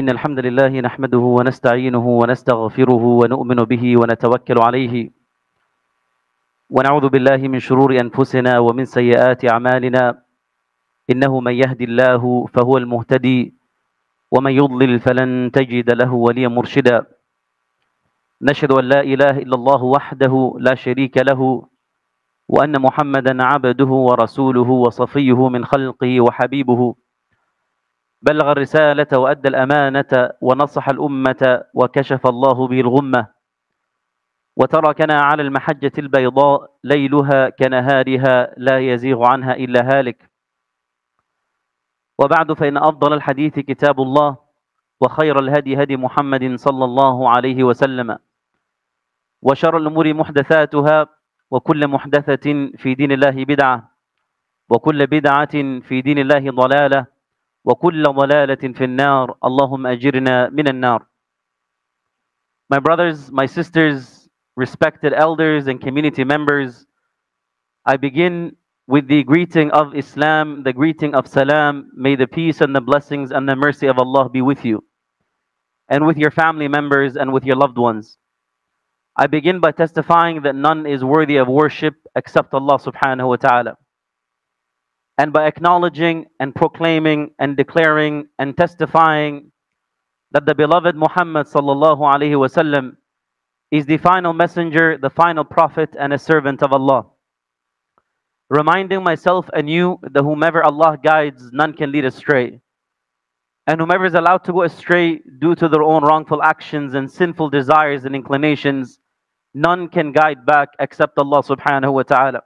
إن الحمد لله نحمده ونستعينه ونستغفره ونؤمن به ونتوكل عليه ونعوذ بالله من شرور أنفسنا ومن سيئات أعمالنا إنه من يهدي الله فهو المهتدي ومن يضلل فلن تجد له وليا مرشدا نشهد أن لا إله إلا الله وحده لا شريك له وأن محمدا عبده ورسوله وصفيه من خلقه وحبيبه بلغ الرسالة وأدى الأمانة ونصح الأمة وكشف الله به الغمة وتركنا على المحجة البيضاء ليلها كنهارها لا يزيغ عنها إلا هالك وبعد فإن أفضل الحديث كتاب الله وخير الهدي هدي محمد صلى الله عليه وسلم وشر الأمور محدثاتها وكل محدثة في دين الله بدعة وكل بدعة في دين الله ضلالة وَكُلَّ ضَلَالَةٍ فِي النَّارِ اللَّهُمَّ أَجِرْنَا مِنَ النَّارِ. My brothers, my sisters, respected elders and community members, I begin with the greeting of Islam, the greeting of salam. May the peace and the blessings and the mercy of Allah be with you and with your family members and with your loved ones. I begin by testifying that none is worthy of worship except Allah subhanahu wa ta'ala. And by acknowledging and proclaiming and declaring and testifying that the beloved Muhammad sallallahu alaihi wasallam is the final messenger, the final prophet and a servant of Allah. Reminding myself anew that whomever Allah guides, none can lead astray. And whomever is allowed to go astray due to their own wrongful actions and sinful desires and inclinations, none can guide back except Allah subhanahu wa ta'ala.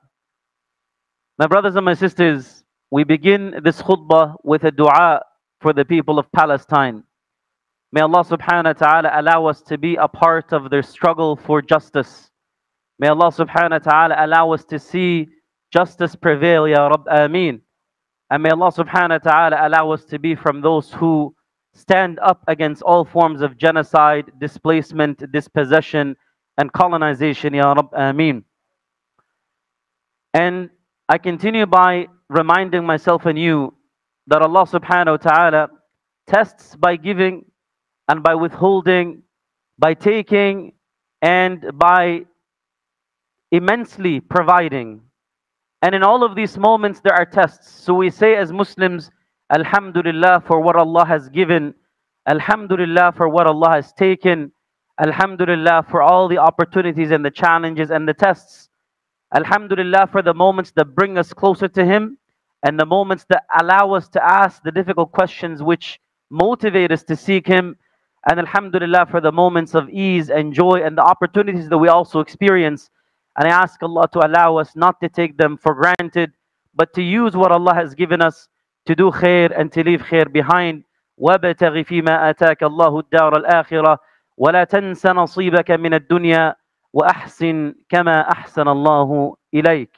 My brothers and my sisters, we begin this khutbah with a dua for the people of Palestine. May Allah subhanahu wa ta'ala allow us to be a part of their struggle for justice. May Allah subhanahu wa ta'ala allow us to see justice prevail, ya Rabb, ameen. And may Allah subhanahu wa ta'ala allow us to be from those who stand up against all forms of genocide, displacement, dispossession, and colonization, ya Rabb, ameen. And I continue by reminding myself anew that Allah subhanahu wa ta'ala tests by giving and by withholding, by taking and by immensely providing. And in all of these moments there are tests. So we say as Muslims, Alhamdulillah for what Allah has given, Alhamdulillah for what Allah has taken, Alhamdulillah for all the opportunities and the challenges and the tests. Alhamdulillah for the moments that bring us closer to Him and the moments that allow us to ask the difficult questions which motivate us to seek Him. And Alhamdulillah for the moments of ease and joy and the opportunities that we also experience. And I ask Allah to allow us not to take them for granted, but to use what Allah has given us to do khair and to leave khair behind. وَابْتَغِ فِي مَا آتَاكَ اللَّهُ الدَّارَ الْآخِرَةَ وَلَا تَنْسَ نَصِيبَكَ مِنَ الدُّنْيَا وَأَحْسِن كَمَا أَحْسَنَ اللَّهُ إِلَيْكَ.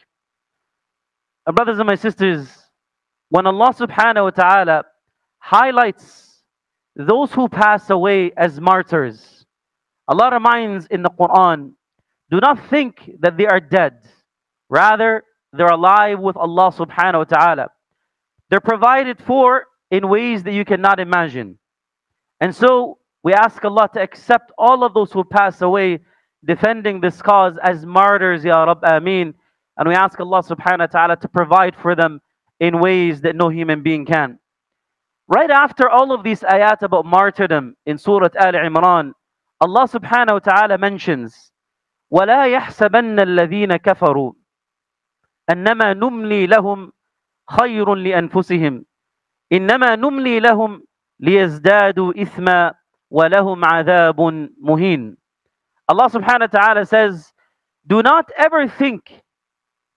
My brothers and my sisters, when Allah subhanahu wa ta'ala highlights those who pass away as martyrs, Allah reminds in the Quran, do not think that they are dead. Rather, they're alive with Allah subhanahu wa ta'ala. They're provided for in ways that you cannot imagine. And so, we ask Allah to accept all of those who pass away defending this cause as martyrs, ya Rabb, ameen. And we ask Allah subhanahu wa ta'ala to provide for them in ways that no human being can. Right after all of these ayat about martyrdom in Surah Al-Imran, Allah subhanahu wa ta'ala mentions, وَلَا يَحْسَبَنَّ الَّذِينَ كَفَرُوا أَنَّمَا نُمْلِي لَهُمْ خَيْرٌ لِأَنفُسِهِمْ إِنَّمَا نُمْلِي لَهُمْ لِيَزْدَادُوا إِثْمًا وَلَهُمْ عَذَابٌ مُهِينٌ. Allah subhanahu wa ta'ala says, do not ever think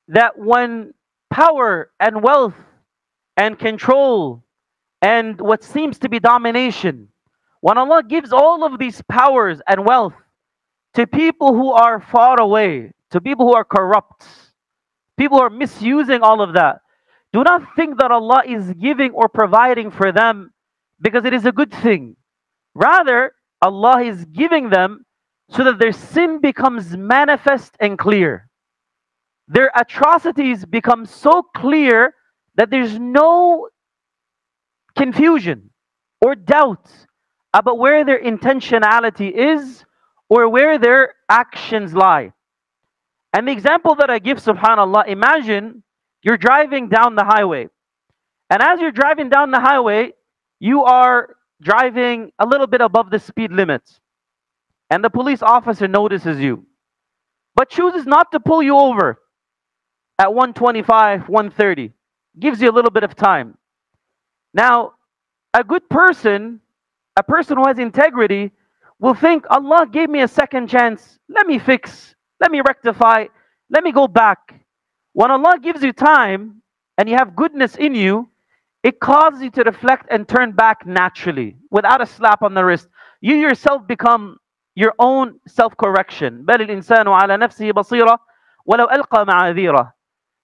that when power and wealth and control and what seems to be domination, when Allah gives all of these powers and wealth to people who are far away, to people who are corrupt, people who are misusing all of that, do not think that Allah is giving or providing for them because it is a good thing. Rather, Allah is giving them so that their sin becomes manifest and clear. Their atrocities become so clear that there's no confusion or doubt about where their intentionality is or where their actions lie. And the example that I give, subhanAllah, imagine you're driving down the highway. And as you're driving down the highway, you are driving a little bit above the speed limit. And the police officer notices you, but chooses not to pull you over at 125, 130. Gives you a little bit of time. Now, a good person, a person who has integrity, will think, Allah gave me a second chance. Let me fix. Let me rectify. Let me go back. When Allah gives you time and you have goodness in you, it causes you to reflect and turn back naturally, without a slap on the wrist. You yourself become your own self-correction. بَلِ الْإِنسَانُ عَلَى نَفْسِهِ بَصِيرًا وَلَوْ أَلْقَى مَعَاذِيرًا.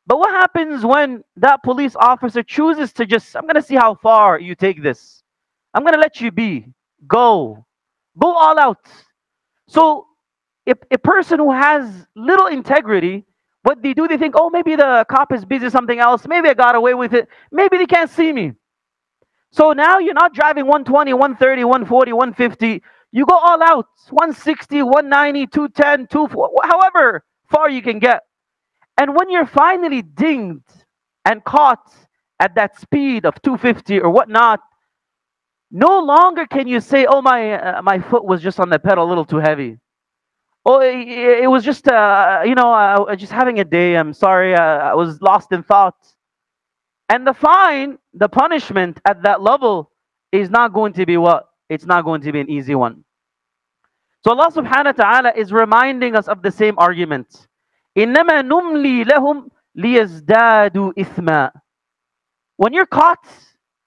But what happens when that police officer chooses to just, I'm going to see how far you take this. I'm going to let you be. Go. Go all out. So if a person who has little integrity, what they do, they think, oh, maybe the cop is busy something else. Maybe I got away with it. Maybe they can't see me. So now you're not driving 120, 130, 140, 150. You go all out. 160, 190, 210, 240, however far you can get. And when you're finally dinged and caught at that speed of 250 or whatnot, no longer can you say, oh, my foot was just on the pedal a little too heavy. Oh, it was just, just having a day. I'm sorry. I was lost in thought. And the fine, the punishment at that level is not going to be what? It's not going to be an easy one. So Allah subhanahu wa ta'ala is reminding us of the same argument. إِنَّمَا نُمْلِي لَهُمْ لِيَزْدَادُوا إِثْمًا. When you're caught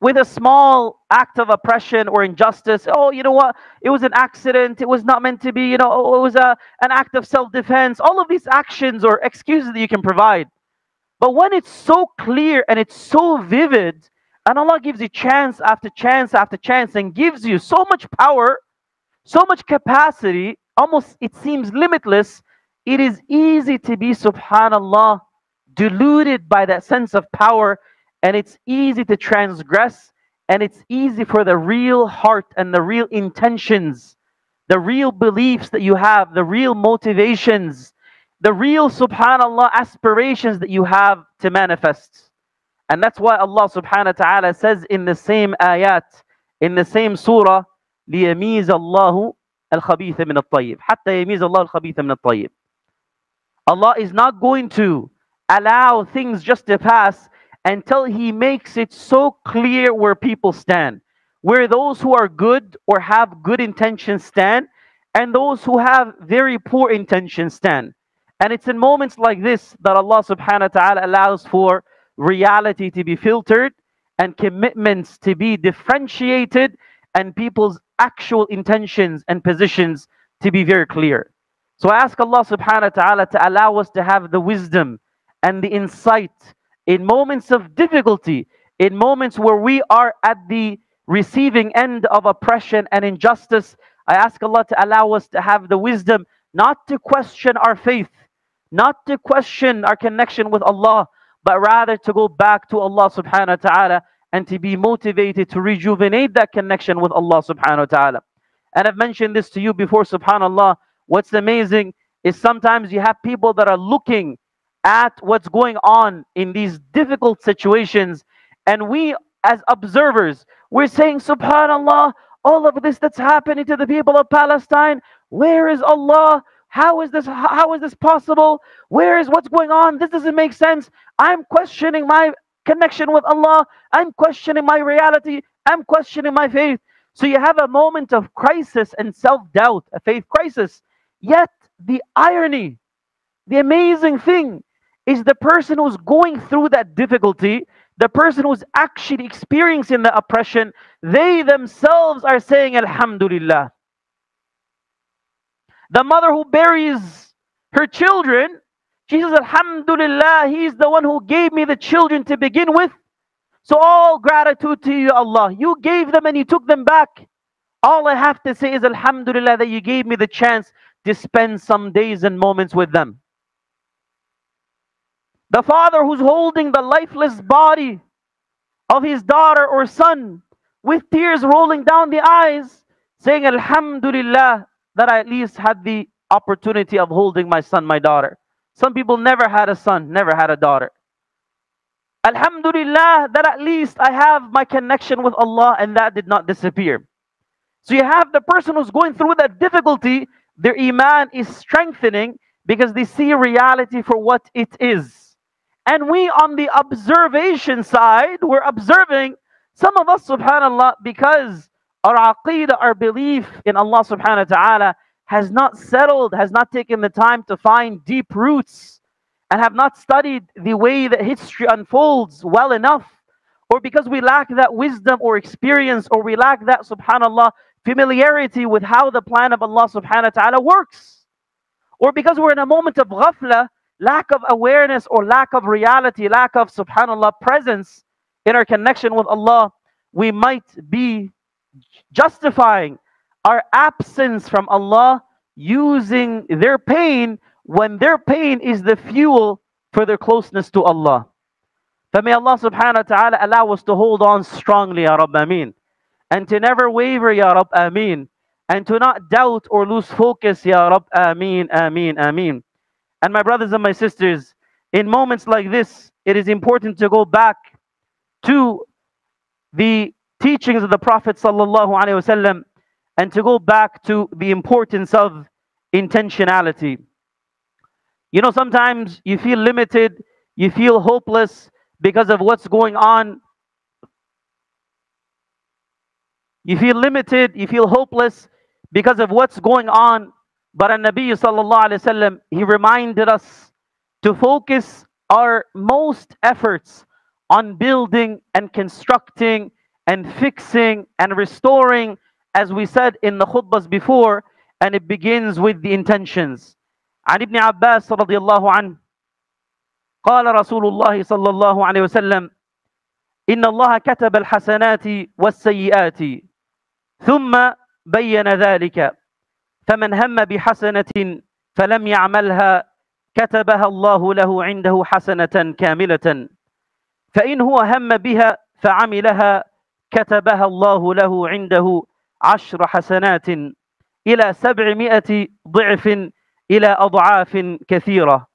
with a small act of oppression or injustice, oh, you know what, it was an accident, it was not meant to be, you know, oh, it was an act of self-defense, all of these actions or excuses that you can provide. But when it's so clear and it's so vivid, and Allah gives you chance after chance after chance and gives you so much power, so much capacity, almost it seems limitless, it is easy to be, subhanAllah, deluded by that sense of power, and it's easy to transgress, and it's easy for the real heart and the real intentions, the real beliefs that you have, the real motivations, the real, subhanAllah, aspirations that you have to manifest. And that's why Allah subhanahu wa ta'ala says in the same ayat, in the same surah, لِيَمِيزَ اللَّهُ الْخَبِيثَ مِنَ الطَّيِّبِ حَتَّى يَمِيزَ اللَّهُ الْخَبِيثَ مِنَ الطَّيِّبِ. Allah is not going to allow things just to pass until He makes it so clear where people stand. Where those who are good or have good intentions stand, and those who have very poor intentions stand. And it's in moments like this that Allah subhanahu wa ta'ala allows for reality to be filtered and commitments to be differentiated and people's actual intentions and positions to be very clear. So I ask Allah subhanahu wa ta'ala to allow us to have the wisdom and the insight in moments of difficulty, in moments where we are at the receiving end of oppression and injustice. I ask Allah to allow us to have the wisdom not to question our faith, not to question our connection with Allah, but rather to go back to Allah subhanahu wa ta'ala and to be motivated to rejuvenate that connection with Allah subhanahu wa ta'ala. And I've mentioned this to you before, subhanAllah. What's amazing is sometimes you have people that are looking at what's going on in these difficult situations. And we as observers, we're saying, subhanAllah, all of this that's happening to the people of Palestine, where is Allah? How is this possible? Where is what's going on? This doesn't make sense. I'm questioning my connection with Allah. I'm questioning my reality. I'm questioning my faith. So you have a moment of crisis and self-doubt, a faith crisis. Yet, the irony, the amazing thing is the person who's going through that difficulty, the person who's actually experiencing the oppression, they themselves are saying, Alhamdulillah. The mother who buries her children, she says, Alhamdulillah, He's the one who gave me the children to begin with. So all gratitude to you, Allah. You gave them and You took them back. All I have to say is, Alhamdulillah, that You gave me the chance to spend some days and moments with them. The father who's holding the lifeless body of his daughter or son with tears rolling down the eyes, saying, Alhamdulillah, that I at least had the opportunity of holding my son, my daughter. Some people never had a son, never had a daughter. Alhamdulillah, that at least I have my connection with Allah, and that did not disappear. So you have the person who's going through that difficulty, their iman is strengthening because they see reality for what it is. And we on the observation side, we're observing some of us, subhanAllah, because our aqeedah, our belief in Allah subhanahu wa ta'ala has not settled, has not taken the time to find deep roots, and have not studied the way that history unfolds well enough, or because we lack that wisdom or experience, or we lack that, subhanAllah, familiarity with how the plan of Allah subhanahu wa ta'ala works, or because we're in a moment of ghafla, lack of awareness or lack of reality, lack of, subhanAllah, presence in our connection with Allah, we might be justifying our absence from Allah using their pain when their pain is the fuel for their closeness to Allah. But may Allah subhanahu wa ta'ala allow us to hold on strongly, Ya Rabb, Ameen. And to never waver, Ya Rabb, Ameen. And to not doubt or lose focus, Ya Rabb, Ameen, Ameen, Ameen. And my brothers and my sisters, in moments like this, it is important to go back to the teachings of the Prophet sallallahu alaihi wasallam, and to go back to the importance of intentionality. You know, sometimes you feel limited, you feel hopeless because of what's going on. You feel limited, you feel hopeless because of what's going on. But An-Nabi sallallahu alaihi wasallam, he reminded us to focus our most efforts on building and constructing and fixing and restoring, as we said in the khutbahs before, and it begins with the intentions. عن ابن عباس رضي الله عنه قال رسول الله صلى الله عليه وسلم إن الله كتب الحسنات والسيئات ثم بين ذلك فمن هم بحسنة فلم يعملها كتبها الله له عنده حسنة كاملة فإن هو هم بها فعملها كتبها الله له عنده 10 حسنات إلى 700 ضعف إلى أضعاف كثيرة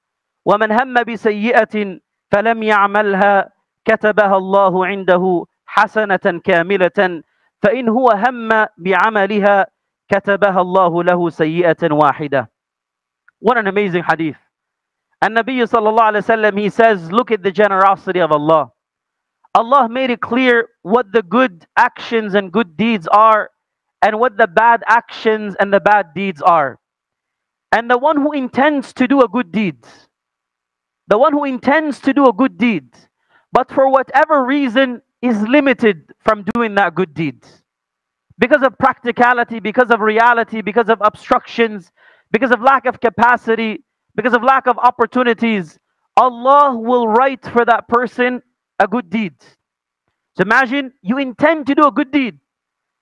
ومن هم بسيئة فلم يعملها كتبها الله عنده حسنة كاملة فإن هو هم بعملها كتبها الله له سيئة واحدة. What an amazing hadith. An-Nabi sallallahu alayhi wa sallam, he says, look at the generosity of Allah. Allah made it clear what the good actions and good deeds are, and what the bad actions and the bad deeds are. And the one who intends to do a good deed, the one who intends to do a good deed, but for whatever reason is limited from doing that good deed, because of practicality, because of reality, because of obstructions, because of lack of capacity, because of lack of opportunities, Allah will write for that person a good deed. So imagine you intend to do a good deed.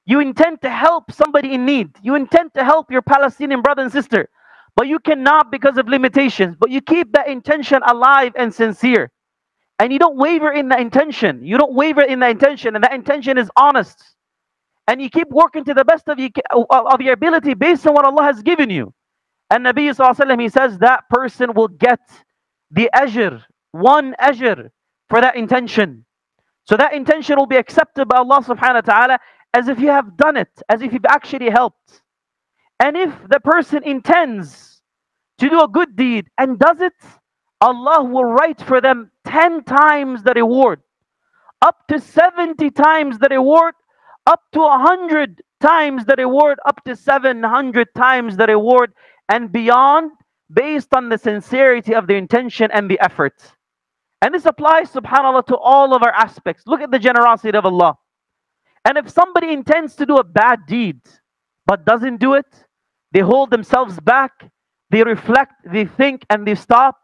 You intend to help somebody in need. You intend to help your Palestinian brother and sister. But you cannot because of limitations. But you keep that intention alive and sincere. And you don't waver in the intention. You don't waver in the intention. And that intention is honest. And you keep working to the best of your ability based on what Allah has given you. And Nabi Sallallahu Alaihi Wasallam, he says that person will get the ajr, one ajr for that intention. So that intention will be accepted by Allah subhanahu wa ta'ala as if you have done it, as if you've actually helped. And if the person intends to do a good deed and does it, Allah will write for them 10 times the reward, up to 70 times the reward, up to 100 times the reward, up to 700 times the reward, and beyond, based on the sincerity of the intention and the effort. And this applies, subhanAllah, to all of our aspects. Look at the generosity of Allah. And if somebody intends to do a bad deed, but doesn't do it, they hold themselves back, they reflect, they think, and they stop,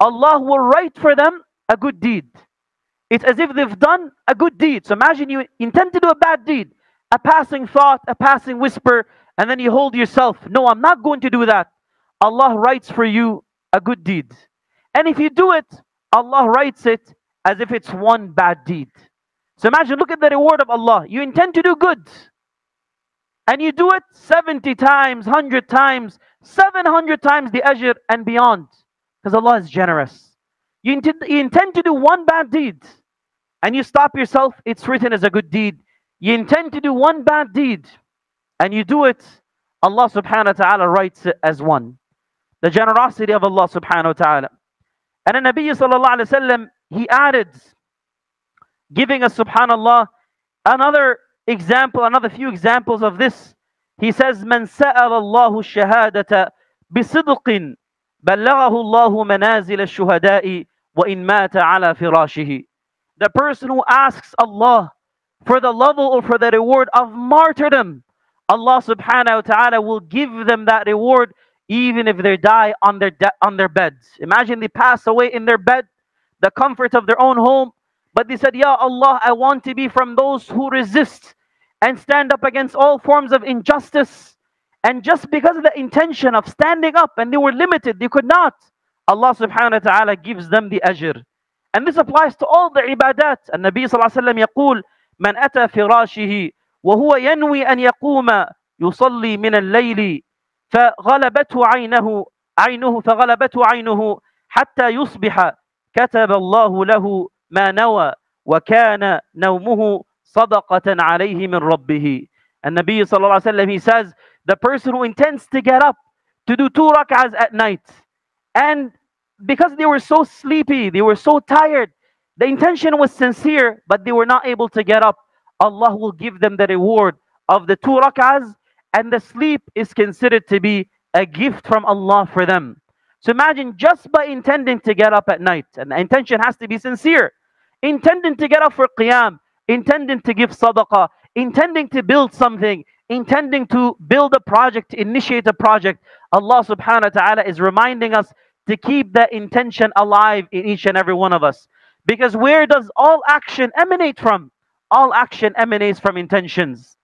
Allah will write for them a good deed. It's as if they've done a good deed. So imagine you intend to do a bad deed, a passing thought, a passing whisper, and then you hold yourself, no, I'm not going to do that. Allah writes for you a good deed. And if you do it, Allah writes it as if it's one bad deed. So imagine, look at the reward of Allah. You intend to do good, And you do it 70 times, 100 times, 700 times the ajr and beyond. Because Allah is generous. You intend to do one bad deed. And you stop yourself, it's written as a good deed. You intend to do one bad deed. And you do it, Allah subhanahu wa ta'ala writes it as one. The generosity of Allah subhanahu wa ta'ala. And the Nabi sallallahu alayhi wa sallam, he added, giving us subhanallah, another example, another few examples of this. He says, مَنْ سَأَلَ اللَّهُ الشَّهَادَةَ بِصِدْقٍ بَلَّغَهُ اللَّهُ مَنَازِلَ الشُّهَدَاءِ وَإِنْ مَاتَ عَلَى فِرَاشِهِ. The person who asks Allah for the level or for the reward of martyrdom, Allah subhanahu wa ta'ala will give them that reward even if they die on their beds. Imagine they pass away in their bed, the comfort of their own home. But they said, Ya Allah, I want to be from those who resist and stand up against all forms of injustice. And just because of the intention of standing up, and they were limited, they could not, Allah subhanahu wa ta'ala gives them the ajr. And this applies to all the ibadat. And Nabi sallallahu alayhi wa sallam yaqul, Man ata firashihi, wa huwa yanwi an yaquma, yusalli min al-layli, فغلبته عينه فغلبته عينه حتى يصبح كتب الله له ما نوى وكان نومه صدقة عليه من ربه. And Nabi sallallahu alayhi wa sallam, he says, the person who intends to get up to do 2 rak'ahs at night, and because they were so sleepy, they were so tired, the intention was sincere, but they were not able to get up, Allah will give them the reward of the 2 rak'ahs, and the sleep is considered to be a gift from Allah for them. So imagine, just by intending to get up at night, and the intention has to be sincere, intending to get up for qiyam, intending to give sadaqah, intending to build something, intending to build a project, to initiate a project, Allah subhanahu wa ta'ala is reminding us to keep that intention alive in each and every one of us. Because where does all action emanate from? All action emanates from intentions.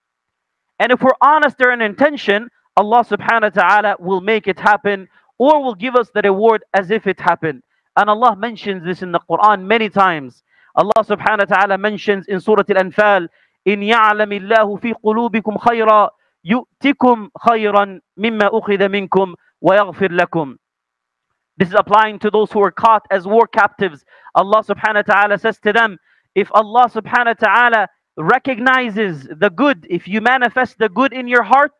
And if we're honest in intention, Allah subhanahu wa ta'ala will make it happen, or will give us the reward as if it happened. And Allah mentions this in the Quran many times. Allah subhanahu wa ta'ala mentions in Surah Al-Anfal, إِنْ يَعْلَمِ اللَّهُ فِي قُلُوبِكُمْ خَيْرًا يُؤْتِكُمْ خَيْرًا مِمَّا أُخِذَ مِنْكُمْ وَيَغْفِرْ لَكُمْ. This is applying to those who are caught as war captives. Allah subhanahu wa ta'ala says to them, if Allah subhanahu wa ta'ala recognizes the good, if you manifest the good in your heart,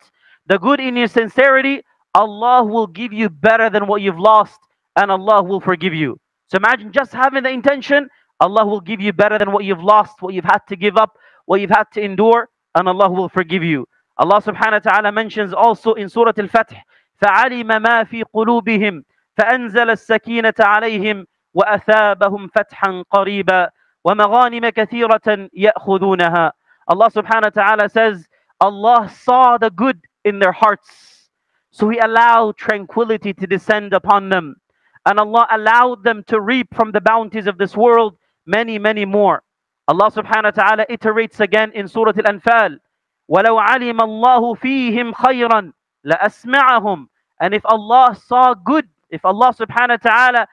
the good in your sincerity, Allah will give you better than what you've lost, and Allah will forgive you. So imagine just having the intention, Allah will give you better than what you've lost, what you've had to give up, what you've had to endure, and Allah will forgive you. Allah subhanahu wa ta'ala mentions also in Surah Al-Fath, فَعَلِمَ مَا فِي قُلُوبِهِمْ فَأَنزَلَ السَّكِينَةَ عَلَيْهِمْ وَأَثَابَهُمْ فَتْحًا قَرِيبًا وَمَغَانِمَ كَثِيرَةً يَأْخُذُونَهَا. Allah subhanahu wa ta'ala says, Allah saw the good in their hearts, so He allowed tranquility to descend upon them. And Allah allowed them to reap from the bounties of this world many, many more. Allah subhanahu wa ta'ala iterates again in Surah Al-Anfal, وَلَوْ عَلِمَ اللَّهُ فِيهِمْ خَيْرًا لَأَسْمَعَهُمْ. And if Allah saw good, if Allah subhanahu wa ta'ala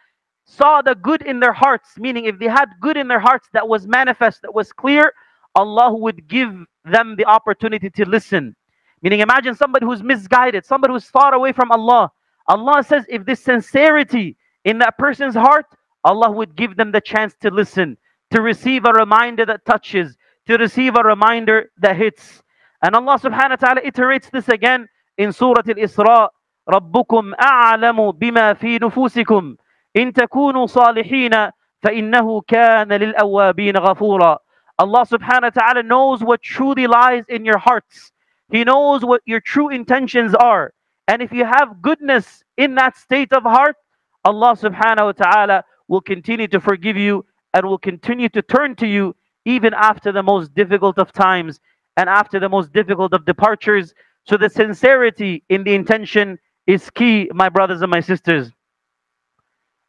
saw the good in their hearts, meaning if they had good in their hearts that was manifest, that was clear, Allah would give them the opportunity to listen. Meaning, imagine somebody who's misguided, somebody who's far away from Allah. Allah says, if there's sincerity in that person's heart, Allah would give them the chance to listen, to receive a reminder that touches, to receive a reminder that hits. And Allah subhanahu wa ta'ala iterates this again in Surah Al-Isra, رَبُّكُمْ أَعْلَمُ بِمَا فِي نُفُوسِكُمْ إِن تَكُونُوا صَالِحِينَ فَإِنَّهُ كَانَ لِلْأَوَّابِينَ غَفُورًا. Allah subhanahu wa ta'ala knows what truly lies in your hearts. He knows what your true intentions are. And if you have goodness in that state of heart, Allah subhanahu wa ta'ala will continue to forgive you and will continue to turn to you even after the most difficult of times and after the most difficult of departures. So the sincerity in the intention is key, my brothers and my sisters.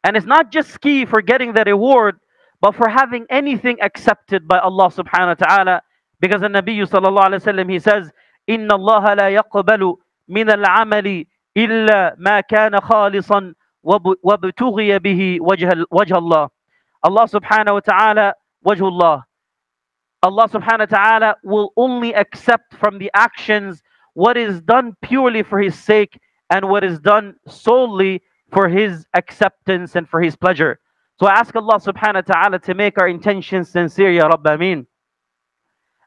And it's not just key for getting the reward, but for having anything accepted by Allah subhanahu wa ta'ala. Because the Nabi sallallahu alayhi wa sallam, he says, إِنَّ اللَّهَ لَا يَقْبَلُ مِنَ الْعَمَلِ إِلَّا مَا كَانَ خَالِصًا وَابْتُغِيَ بِهِ وَجْهَ اللَّهِ. Allah subhanahu wa ta'ala, وَجْهُ اللَّهِ. Allah subhanahu wa ta'ala will only accept from the actions what is done purely for his sake and what is done solely for his acceptance and for his pleasure. So I ask Allah subhanahu wa ta'ala to make our intentions sincere, Ya Rabb, Ameen.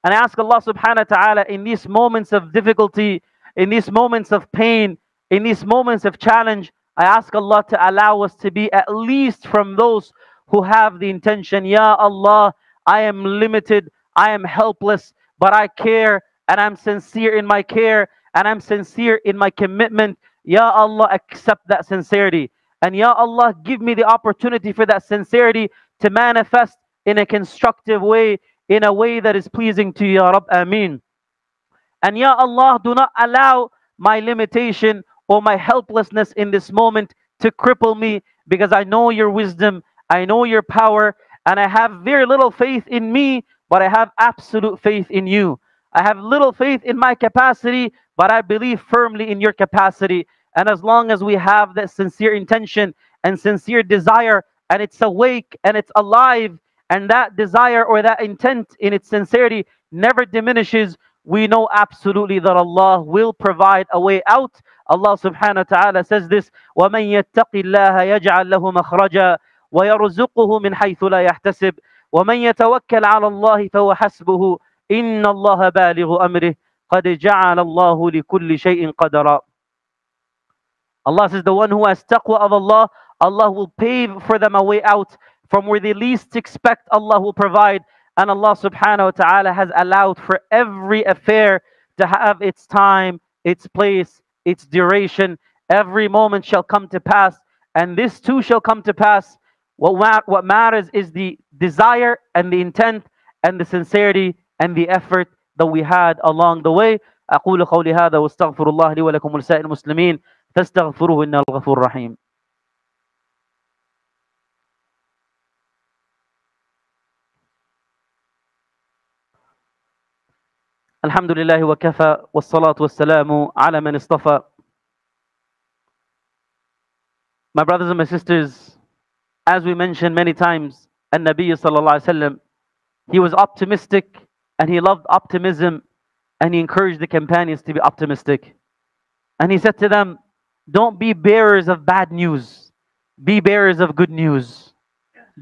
And I ask Allah subhanahu wa ta'ala in these moments of difficulty, in these moments of pain, in these moments of challenge, I ask Allah to allow us to be at least from those who have the intention, Ya Allah, I am limited, I am helpless, but I care and I'm sincere in my care and I'm sincere in my commitment. Ya Allah, accept that sincerity. And Ya Allah, give me the opportunity for that sincerity to manifest in a constructive way, in a way that is pleasing to Ya Rabb, Ameen. And Ya Allah, do not allow my limitation or my helplessness in this moment to cripple me, because I know your wisdom, I know your power, and I have very little faith in me, but I have absolute faith in you. I have little faith in my capacity, but I believe firmly in your capacity. And as long as we have that sincere intention and sincere desire, and it's awake and it's alive, and that desire or that intent in its sincerity never diminishes, we know absolutely that Allah will provide a way out. Allah subhanahu wa ta'ala says this, وَمَنْ يَتَّقِ اللَّهَ يَجْعَلْ لَهُ مَخْرَجًا وَيَرْزُقُهُ مِنْ حَيْثُ لَا يَحْتَسِبْ وَمَنْ يَتَوَكَّلْ عَلَى اللَّهِ فَهُوَ حَسْبُهُ إِنَّ اللَّهَ بَالِغُ أَمْرِهِ قَدْ جَعَلَ اللَّهُ لِكُلِّ شَيْءٍ قَدْرًا. Allah says the one who has taqwa of Allah, Allah will pave for them a way out. From where they least expect, Allah will provide. And Allah subhanahu wa ta'ala has allowed for every affair to have its time, its place, its duration. Every moment shall come to pass, and this too shall come to pass. What matters is the desire and the intent and the sincerity and the effort that we had along the way. أقول قولي هذا واستغفر الله لي ولكم ولسائر المسلمين فاستغفروه إنه الغفور الرحيم. الحمد لله وكفى والصلاة والسلام على من اصطفى. My brothers and my sisters, as we mentioned many times, An-Nabi sallallahu alayhi wa sallam, he was optimistic and he loved optimism, and he encouraged the companions to be optimistic. And he said to them, don't be bearers of bad news, be bearers of good news.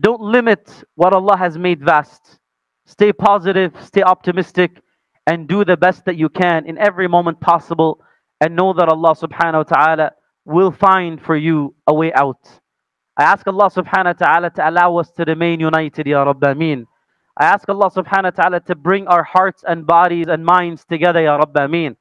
Don't limit what Allah has made vast. Stay positive, stay optimistic, and do the best that you can in every moment possible, and know that Allah subhanahu wa ta'ala will find for you a way out. I ask Allah subhanahu wa ta'ala to allow us to remain united, Ya Rabb, Ameen. I ask Allah subhanahu wa ta'ala to bring our hearts and bodies and minds together, Ya Rabb, Ameen.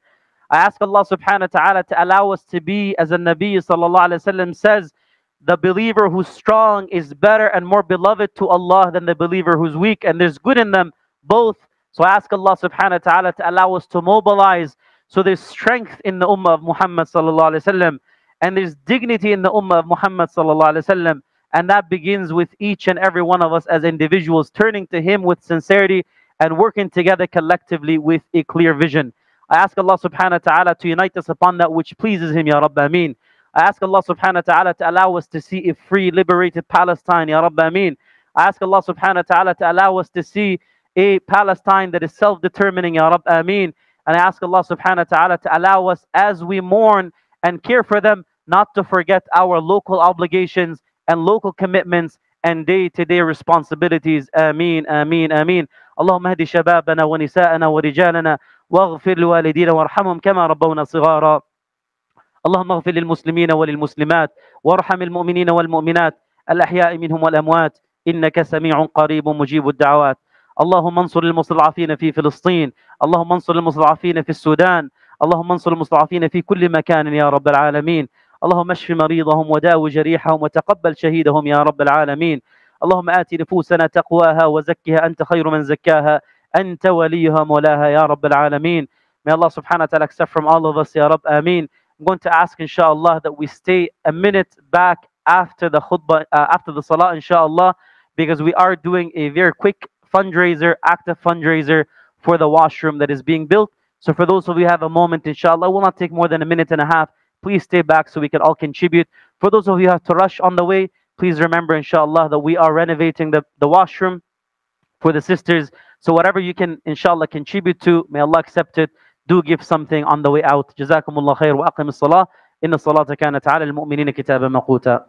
I ask Allah subhanahu wa ta'ala to allow us to be, as An-Nabi sallallahu alayhi wa sallam says, the believer who's strong is better and more beloved to Allah than the believer who's weak, and there's good in them both. So I ask Allah subhanahu wa ta'ala to allow us to mobilize, so there's strength in the ummah of Muhammad sallallahu alayhi wa sallam, and there's dignity in the ummah of Muhammad sallallahu alayhi wa sallam, and that begins with each and every one of us as individuals, turning to him with sincerity and working together collectively with a clear vision. I ask Allah subhanahu wa ta'ala to unite us upon that which pleases him, Ya Rabb, Ameen. I ask Allah subhanahu wa ta'ala to allow us to see a free, liberated Palestine, Ya Rabb, Ameen. I ask Allah subhanahu wa ta'ala to allow us to see a Palestine that is self-determining, Ya Rabb, Ameen. And I ask Allah subhanahu wa ta'ala to allow us, as we mourn and care for them, not to forget our local obligations and local commitments and day-to-day responsibilities. Ameen, Ameen, Ameen. Allahumma hadi shababana wa nisa'ana wa rijalana waghfir liwalidina warhamhum kama rabbawna sighara. Allahumma ghfir lilmuslimina wa lilmuslimat warham almu'minina walmu'minat al-ahya'i minhum wal-amwat innaka sami'un qareebun mujibu ad-da'awat. اللهم انصر المستضعفين في فلسطين، اللهم انصر المستضعفين في السودان، اللهم انصر المستضعفين في كل مكان يا رب العالمين، اللهم اشف مريضهم وداو جريحهم وتقبل شهيدهم يا رب العالمين، اللهم آت نفوسنا تقواها وزكها أنت خير من زكاها، أنت وليها مولاها يا رب العالمين. May Allah subhanahu wa ta'ala accept from all of us, Ya Rabb, Ameen. I'm going to ask, inshallah, that we stay a minute back after the khutbah, after the salah, inshallah, because we are doing a very quick fundraiser, active fundraiser for the washroom that is being built. So for those of you who have a moment, inshallah, it will not take more than a minute and a half. Please stay back so we can all contribute. For those of you who have to rush on the way, please remember, inshallah, that we are renovating the washroom for the sisters. So whatever you can, inshallah, contribute to, may Allah accept it. do give something on the way out. Jazakumullah khair wa aqim as-salah. Inna as-salata kanat ala al-mu'minina kitaban mawquta.